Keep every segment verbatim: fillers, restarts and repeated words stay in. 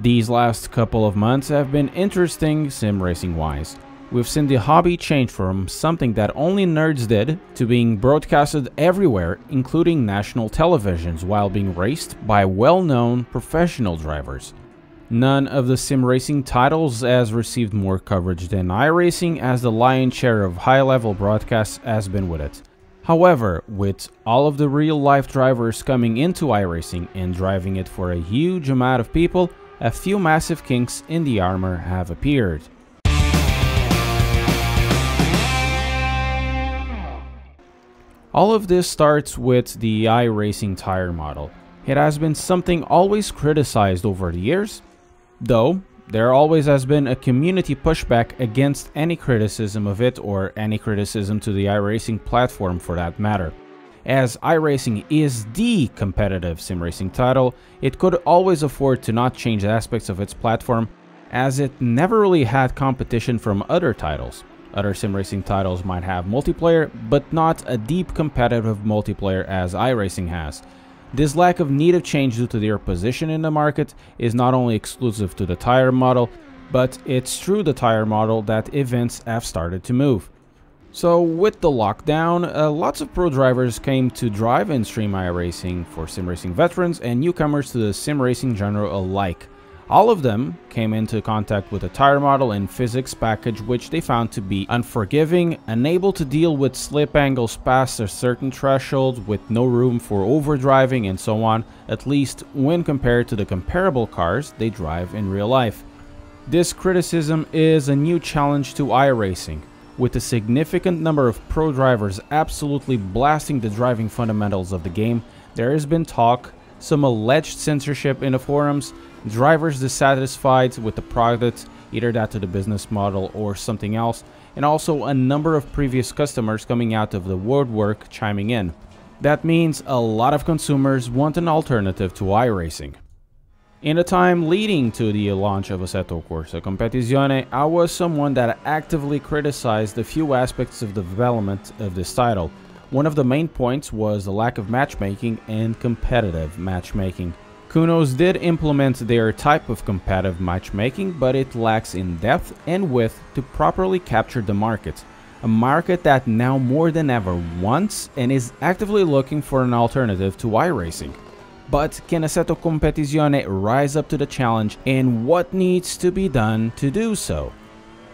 These last couple of months have been interesting sim racing wise. We've seen the hobby change from something that only nerds did to being broadcasted everywhere, including national televisions, while being raced by well-known professional drivers. None of the sim racing titles has received more coverage than iRacing, as the lion's share of high-level broadcasts has been with it. However, with all of the real-life drivers coming into iRacing and driving it for a huge amount of people, a few massive kinks in the armor have appeared. All of this starts with the iRacing tire model. It has been something always criticized over the years, though there always has been a community pushback against any criticism of it or any criticism to the iRacing platform for that matter. As iRacing is the competitive sim racing title, it could always afford to not change aspects of its platform, as it never really had competition from other titles. Other sim racing titles might have multiplayer, but not a deep competitive multiplayer as iRacing has. This lack of need of change due to their position in the market is not only exclusive to the tire model, but it's through the tire model that events have started to move. So with the lockdown, uh, lots of pro drivers came to drive and stream iRacing for sim racing veterans and newcomers to the sim racing genre alike. All of them came into contact with a tire model and physics package which they found to be unforgiving, unable to deal with slip angles past a certain threshold, with no room for overdriving and so on, at least when compared to the comparable cars they drive in real life. This criticism is a new challenge to iRacing, with a significant number of pro drivers absolutely blasting the driving fundamentals of the game. There has been talk, some alleged censorship in the forums, drivers dissatisfied with the product, either that to the business model or something else, and also a number of previous customers coming out of the woodwork chiming in. That means a lot of consumers want an alternative to iRacing. In the time leading to the launch of Assetto Corsa Competizione, I was someone that actively criticized a few aspects of the development of this title. One of the main points was the lack of matchmaking and competitive matchmaking. Kunos did implement their type of competitive matchmaking, but it lacks in depth and width to properly capture the market. A market that now more than ever wants and is actively looking for an alternative to iRacing. But can Assetto Competizione rise up to the challenge, and what needs to be done to do so?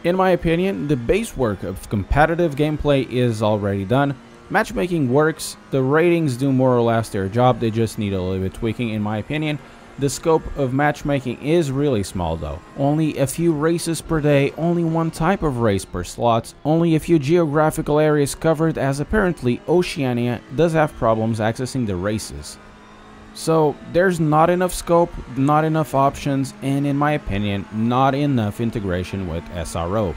In my opinion, the base work of competitive gameplay is already done. Matchmaking works, the ratings do more or less their job, they just need a little bit tweaking in my opinion. The scope of matchmaking is really small though. Only a few races per day, only one type of race per slot, only a few geographical areas covered, as apparently Oceania does have problems accessing the races. So there's not enough scope, not enough options, and in my opinion, not enough integration with S R O.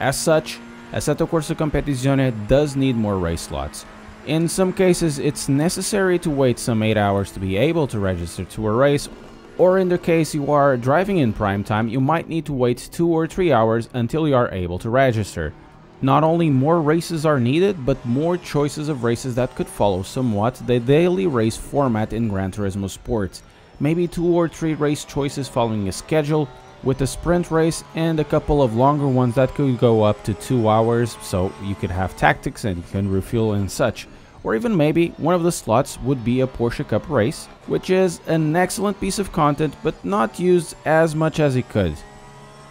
As such, Assetto Corsa Competizione does need more race slots. In some cases, it's necessary to wait some eight hours to be able to register to a race, or in the case you are driving in prime time, you might need to wait two or three hours until you are able to register. Not only more races are needed, but more choices of races that could follow somewhat the daily race format in Gran Turismo Sports. Maybe two or three race choices following a schedule, with a sprint race and a couple of longer ones that could go up to two hours, so you could have tactics and you can refuel and such. Or even maybe one of the slots would be a Porsche Cup race, which is an excellent piece of content but not used as much as it could.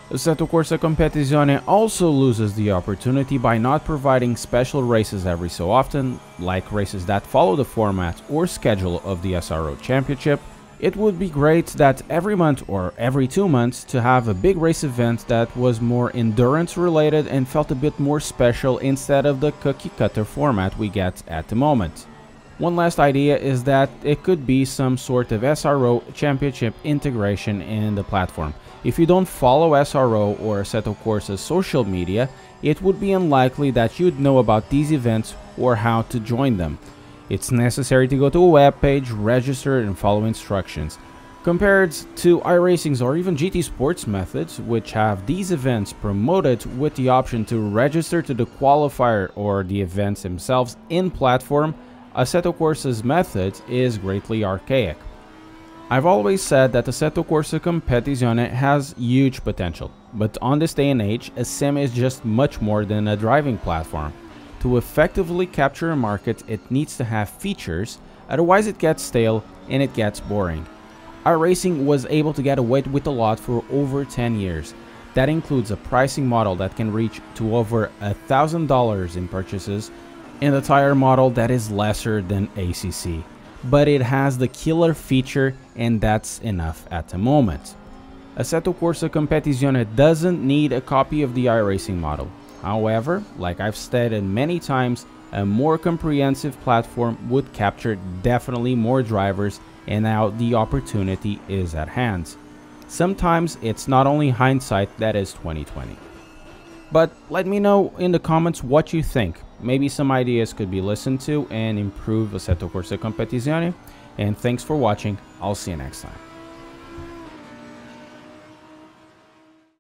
Assetto Corsa Competizione also loses the opportunity by not providing special races every so often, like races that follow the format or schedule of the S R O Championship. It would be great that every month or every two months to have a big race event that was more endurance related and felt a bit more special, instead of the cookie cutter format we get at the moment. One last idea is that it could be some sort of S R O championship integration in the platform. If you don't follow S R O or Assetto Corsa's social media, it would be unlikely that you'd know about these events or how to join them. It's necessary to go to a web page, register and follow instructions. Compared to iRacing's or even G T Sports methods, which have these events promoted with the option to register to the qualifier or the events themselves in platform, Assetto Corsa's method is greatly archaic. I've always said that Assetto Corsa Competizione has huge potential, but on this day and age, a sim is just much more than a driving platform. To effectively capture a market, it needs to have features, otherwise it gets stale and it gets boring. iRacing was able to get away with a lot for over ten years. That includes a pricing model that can reach to over one thousand dollars in purchases and a tire model that is lesser than A C C. But it has the killer feature, and that's enough at the moment. Assetto Corsa Competizione doesn't need a copy of the iRacing model. However, like I've stated many times, a more comprehensive platform would capture definitely more drivers, and now the opportunity is at hand. Sometimes it's not only hindsight that is twenty twenty. But let me know in the comments what you think. Maybe some ideas could be listened to and improve Assetto Corsa Competizione. And thanks for watching. I'll see you next time.